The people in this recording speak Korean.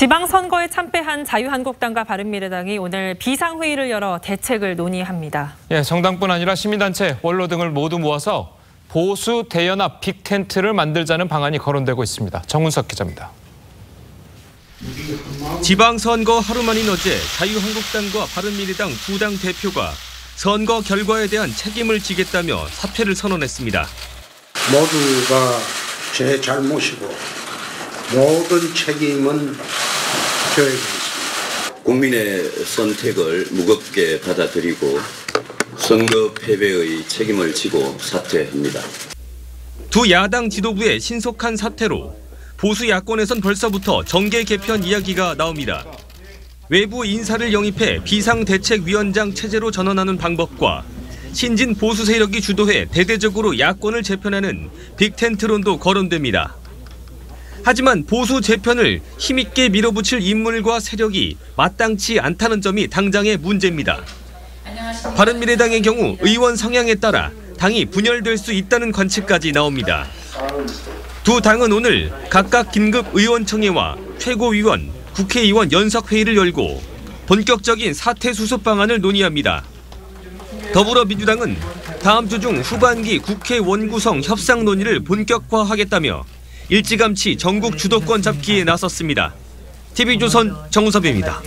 지방선거에 참패한 자유한국당과 바른미래당이 오늘 비상회의를 열어 대책을 논의합니다. 예, 정당뿐 아니라 시민단체, 원로 등을 모두 모아서 보수 대연합 빅텐트를 만들자는 방안이 거론되고 있습니다. 정훈석 기자입니다. 지방선거 하루만인 어제 자유한국당과 바른미래당 두 당 대표가 선거 결과에 대한 책임을 지겠다며 사퇴를 선언했습니다. 모두가 제 잘못이고 모든 책임은 저에게 있습니다. 국민의 선택을 무겁게 받아들이고 선거 패배의 책임을 지고 사퇴합니다. 두 야당 지도부의 신속한 사퇴로 보수 야권에선 벌써부터 정계 개편 이야기가 나옵니다. 외부 인사를 영입해 비상대책위원장 체제로 전환하는 방법과 신진 보수 세력이 주도해 대대적으로 야권을 재편하는 빅텐트론도 거론됩니다. 하지만 보수 재편을 힘있게 밀어붙일 인물과 세력이 마땅치 않다는 점이 당장의 문제입니다. 바른미래당의 경우 의원 성향에 따라 당이 분열될 수 있다는 관측까지 나옵니다. 두 당은 오늘 각각 긴급 의원총회와 최고위원, 국회의원 연석회의를 열고 본격적인 사태 수습 방안을 논의합니다. 더불어민주당은 다음 주 중 후반기 국회 원구성 협상 논의를 본격화하겠다며 일찌감치 전국 주도권 잡기에 나섰습니다. TV조선 정우섭입니다.